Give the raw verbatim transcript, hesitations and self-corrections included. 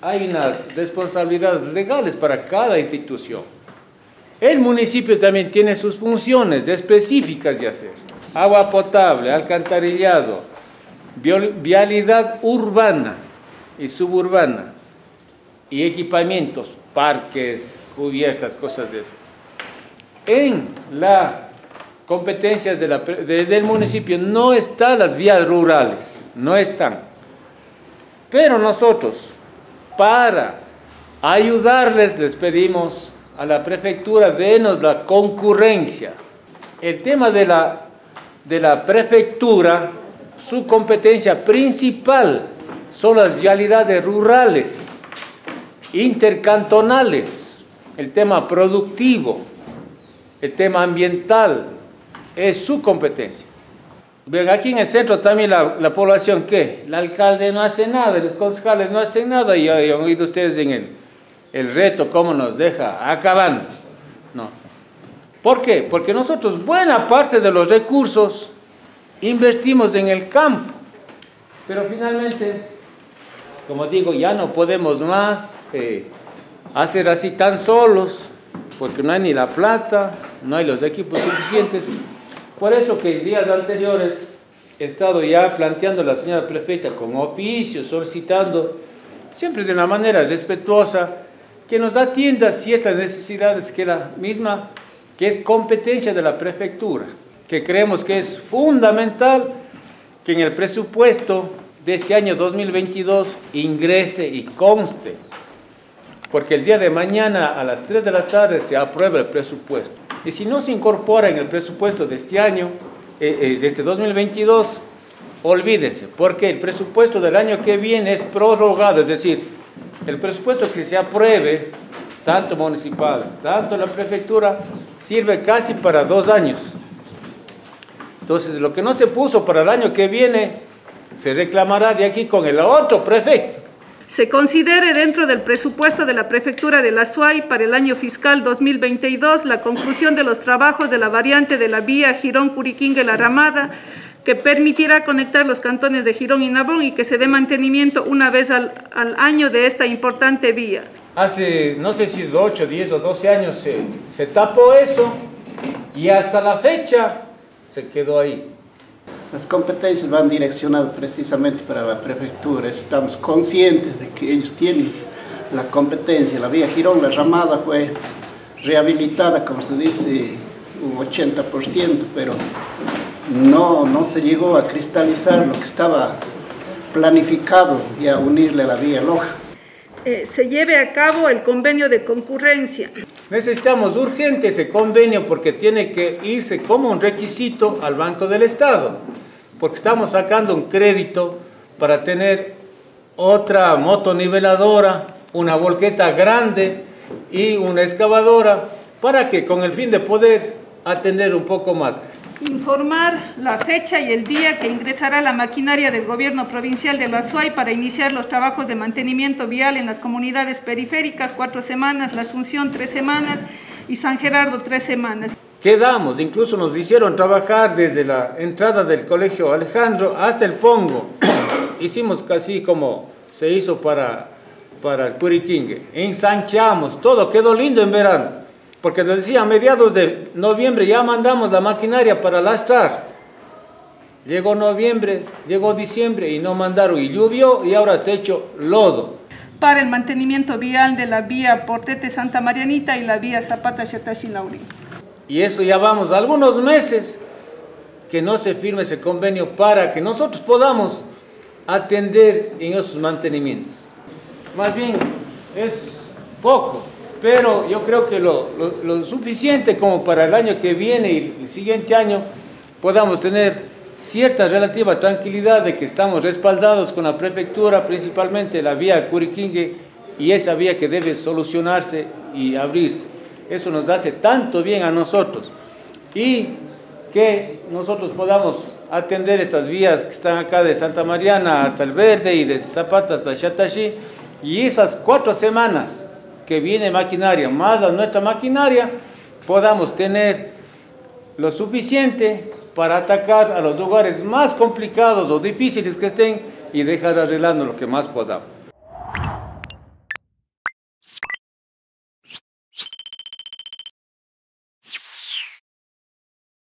hay unas responsabilidades legales para cada institución. El municipio también tiene sus funciones específicas de hacer. Agua potable, alcantarillado, vialidad urbana y suburbana, y equipamientos, parques, cubiertas, cosas de esas. En las competencias de la, de, del municipio no están las vías rurales, no están. Pero nosotros, para ayudarles, les pedimos a la prefectura, denos la concurrencia. El tema de la, de la prefectura, su competencia principal son las vialidades rurales, intercantonales, el tema productivo, el tema ambiental, es su competencia. Bien, aquí en el centro también la, la población, ¿qué? El alcalde no hace nada, los concejales no hacen nada, y han oído ustedes en el, el reto, cómo nos deja acabando. No. ¿Por qué? Porque nosotros buena parte de los recursos invertimos en el campo, pero finalmente, como digo, ya no podemos más eh, hacer así tan solos, porque no hay ni la plata, no hay los equipos suficientes. Por eso que en días anteriores he estado ya planteando a la señora prefecta con oficio, solicitando, siempre de una manera respetuosa, que nos atienda ciertas necesidades que la misma, que es competencia de la prefectura, que creemos que es fundamental que en el presupuesto de este año dos mil veintidós ingrese y conste, porque el día de mañana a las tres de la tarde se aprueba el presupuesto, y si no se incorpora en el presupuesto de este año, eh, eh, de este dos mil veintidós, olvídense, porque el presupuesto del año que viene es prorrogado, es decir, el presupuesto que se apruebe, tanto municipal, tanto la prefectura, sirve casi para dos años. Entonces, lo que no se puso para el año que viene, se reclamará de aquí con el otro prefecto. Se considere dentro del presupuesto de la Prefectura de la Azuay para el año fiscal dos mil veintidós la conclusión de los trabajos de la variante de la vía Girón-Curiquingue-La Ramada, que permitirá conectar los cantones de Girón y Navón, y que se dé mantenimiento una vez al, al año de esta importante vía. Hace, no sé si es ocho, diez o doce años se, se tapó eso, y hasta la fecha se quedó ahí. Las competencias van direccionadas precisamente para la prefectura. Estamos conscientes de que ellos tienen la competencia. La vía Girón, la Ramada, fue rehabilitada, como se dice, un ochenta por ciento, pero no, no se llegó a cristalizar lo que estaba planificado y a unirle a la vía Loja. Eh, se lleve a cabo el convenio de concurrencia. Necesitamos urgente ese convenio, porque tiene que irse como un requisito al Banco del Estado, porque estamos sacando un crédito para tener otra motoniveladora, una volqueta grande y una excavadora, para que con el fin de poder atender un poco más. Informar la fecha y el día que ingresará la maquinaria del gobierno provincial de La Azuay para iniciar los trabajos de mantenimiento vial en las comunidades periféricas, cuatro semanas, La Asunción, tres semanas, y San Gerardo, tres semanas. Quedamos, incluso nos hicieron trabajar desde la entrada del Colegio Alejandro hasta el Pongo. Hicimos casi como se hizo para, para el Curiquingue. Ensanchamos, todo quedó lindo en verano. Porque les decía, a mediados de noviembre ya mandamos la maquinaria para lastrar. Llegó noviembre, llegó diciembre y no mandaron, y llovió, y ahora está hecho lodo. Para el mantenimiento vial de la vía Portete Santa Marianita y la vía Zapata Chatashi Laurín. Y eso ya vamos algunos meses que no se firme ese convenio para que nosotros podamos atender en esos mantenimientos. Más bien, es poco, pero yo creo que lo, lo, lo suficiente como para el año que viene y el siguiente año podamos tener cierta relativa tranquilidad de que estamos respaldados con la prefectura, principalmente la vía Curiquingue, y esa vía que debe solucionarse y abrirse. Eso nos hace tanto bien a nosotros, y que nosotros podamos atender estas vías que están acá de Santa Mariana hasta El Verde y de Zapata hasta Chatashi, y esas cuatro semanas que viene maquinaria, más a nuestra maquinaria, podamos tener lo suficiente para atacar a los lugares más complicados o difíciles que estén, y dejar arreglando lo que más podamos.